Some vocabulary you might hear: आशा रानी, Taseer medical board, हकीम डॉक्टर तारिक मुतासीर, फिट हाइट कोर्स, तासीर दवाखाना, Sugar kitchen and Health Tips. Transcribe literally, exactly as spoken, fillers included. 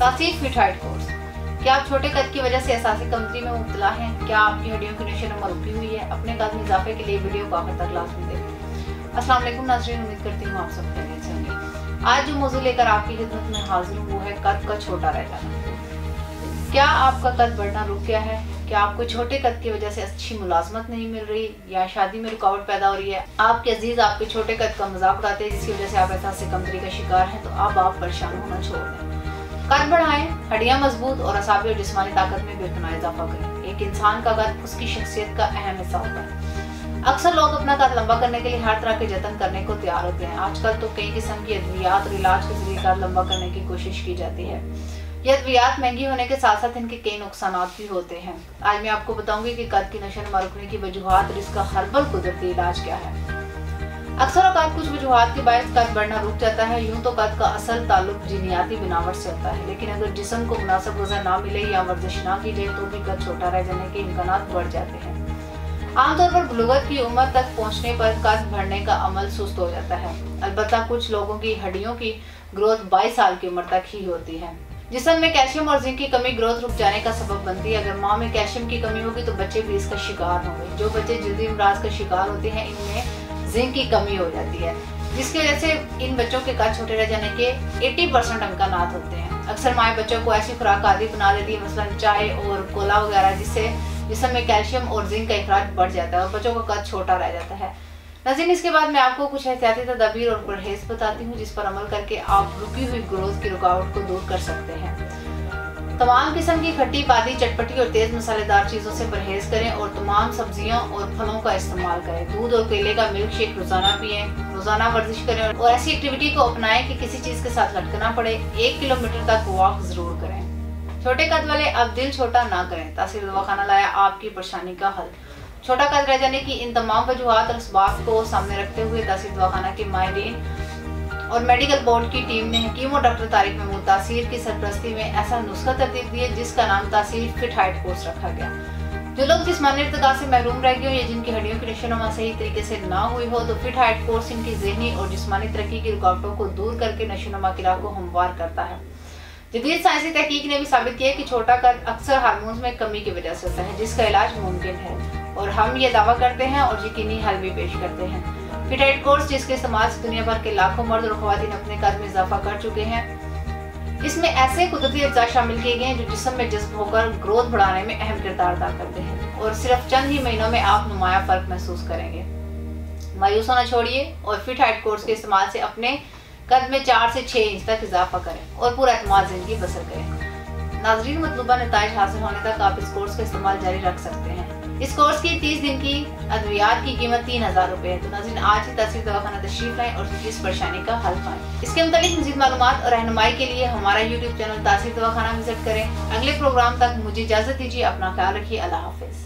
तासीर फिट हाइट कोर्स। क्या आप छोटे कद की वजह से एहसास कमजोरी में मुबतला हैं? क्या आपकी हड्डियों की निशान मलकी हुई है? अपने कद में इजाफे के लिए वीडियो को आखिर तक लाज़मी देखें। अस्सलाम वालेकुम नाज़रीन, उम्मीद करती हूँ आप सब खैरियत से होंगे। आज जो मौजूद लेकर आपकी खिदमत में हाजिर हूँ वो है कद का छोटा रह जाना। क्या आपका कद बढ़ना रुक गया है? क्या आपको छोटे कद की वजह से अच्छी मुलाजमत नहीं मिल रही या शादी में रुकावट पैदा हो रही है? आपके अजीज आपके छोटे कद का मजाक उड़ाते हैं जिसकी वजह से आप एहसास कमजोरी का शिकार हैं, तो अब आप परेशान होना छोड़ दें। कद बढ़ाएं, हड्डियां मजबूत और असाबी और जिस्मानी ताकत में बेपनाह इजाफा करें। एक इंसान का कद उसकी शख्सियत का अहम हिस्सा होता है। अक्सर लोग अपना कद लंबा करने के लिए हर तरह के जतन करने को तैयार होते हैं। आजकल तो कई किस्म की अद्वियात और इलाज के जरिए कद लंबा करने की कोशिश की जाती है। ये अद्वियात महंगी होने के साथ साथ इनके कई नुकसान भी होते हैं। आज मैं आपको बताऊंगी कि कद की नशा नुमा रुकने की वजूहात और इसका हर्बल कुदरती इलाज क्या है। अक्सर औकात कुछ वजूहात के बायस कद बढ़ना रुक जाता है। यूं तो कद का असल ताल्लुक जीनियाती बनावट से होता है, लेकिन अगर जिस्म को मुनासिब गज़ा ना मिले या वर्जिश ना की जाए तो भी कद छोटा रह जाने के इम्कानात बढ़ जाते हैं। आमतौर पर बलूगत की उम्र तक पहुंचने पर कद बढ़ने का अमल सुस्त हो जाता है। अलबत्ता कुछ लोगों की हड्डियों की ग्रोथ बाईस साल की उम्र तक ही होती है। जिस्म में कैल्शियम और जिंक की कमी ग्रोथ रुक जाने का सबब बनती है। अगर माँ में कैल्शियम की कमी होगी तो बच्चे भी इसका शिकार होंगे। जो बच्चे जल्दी अमराज का शिकार होते हैं इनमें जिंक की कमी हो जाती है, जिसकी वजह से इन बच्चों के कद छोटे रह जाने के अस्सी परसेंट इम्कानात होते हैं। अक्सर माएँ बच्चों को ऐसी खुराक आदि बना देती है, मसलन चाय और कोला वगैरह, जिससे जिस्म में कैल्शियम और जिंक का अखराज बढ़ जाता है और बच्चों का कद छोटा रह जाता है। नाज़रीन, इसके बाद मैं आपको कुछ एहतियाती तदबीर और परहेज बताती हूँ जिस पर अमल करके आप रुकी हुई ग्रोथ की रुकावट को दूर कर सकते हैं। तमाम किस्म की खट्टी, पादी, चटपटी और तेज़ मसालेदार चीज़ों से परहेज करें और तमाम सब्जियों और फलों का इस्तेमाल करें। दूध और केले का मिल्क शेक रोज़ाना पिएं। रोज़ाना वर्जिश करें और ऐसी एक्टिविटी को अपनाएं कि किसी चीज़ के साथ लटकना पड़े। एक किलोमीटर तक वॉक ज़रूर करें। छोटे कद वाले अब दिल छोटा ना करें। तासीर दवाखाना लाया आपकी परेशानी का हल। छोटा कद रह जाने की इन तमाम वजूहात और असबाब को सामने रखते हुए तासीर दवाखाना के माहिरीन और मेडिकल बोर्ड की टीम ने हकीम डॉक्टर तारिक मुतासीर की सरपरस्ती में ऐसा नुस्खा तरतीब दिया जिसका नाम तासीर फिट हाइट कोर्स रखा गया। जो लोग जिस्मानी इर्तिका से महरूम रह गए हो या जिनकी हड्डियों की नशोनुमा सही तरीके से ना हुई हो तो फिट हाइट कोर्स इनकी जहनी और जिस्मानी तरक्की की रुकावटों को दूर करके नशोनुमा की राह को हमवार करता है। जदीद साइंसी तहकीक ने भी साबित किया कि छोटा कद अक्सर हार्मोन्स में कमी की वजह से होता है, जिसका इलाज मुमकिन है और हम ये दावा करते हैं और यकीनी हल भी पेश करते हैं। फिट हाइट कोर्स जिसके इस्तेमाल से दुनिया भर के लाखों मर्द और ख्वातीन अपने कद में इजाफा कर चुके हैं, इसमें ऐसे कुदरती अज्जा शामिल किए गए हैं जो जिस्म में जज्ब होकर ग्रोथ बढ़ाने में अहम किरदार अदा करते हैं और सिर्फ चंद ही महीनों में आप नुमाया फर्क महसूस करेंगे। मायूस होना छोड़िए और फिट हाइट कोर्स के इस्तेमाल से अपने कद में चार से छः इंच तक इजाफा करें और पूरा एतमाद जिंदगी बसर करें। नाजरीन, मतलूबा नताइज हासिल होने तक आप इस कोर्स का इस्तेमाल जारी रख सकते हैं। इस कोर्स की तीस दिन की अद्वियात की कीमत तीन हजार रुपए है। तो नाज़रीन, आज ही तासीर दवाखाना तशरीफ लाएं और इस परेशानी का हल पाएं। इसके मुताबिक मज़ीद मालूमात और रहनुमाई के लिए हमारा यूट्यूब चैनल तासीर दवाखाना विजिट करें। अगले प्रोग्राम तक मुझे इजाजत दीजिए। अपना ख्याल रखिए। अल्लाह हाफिज।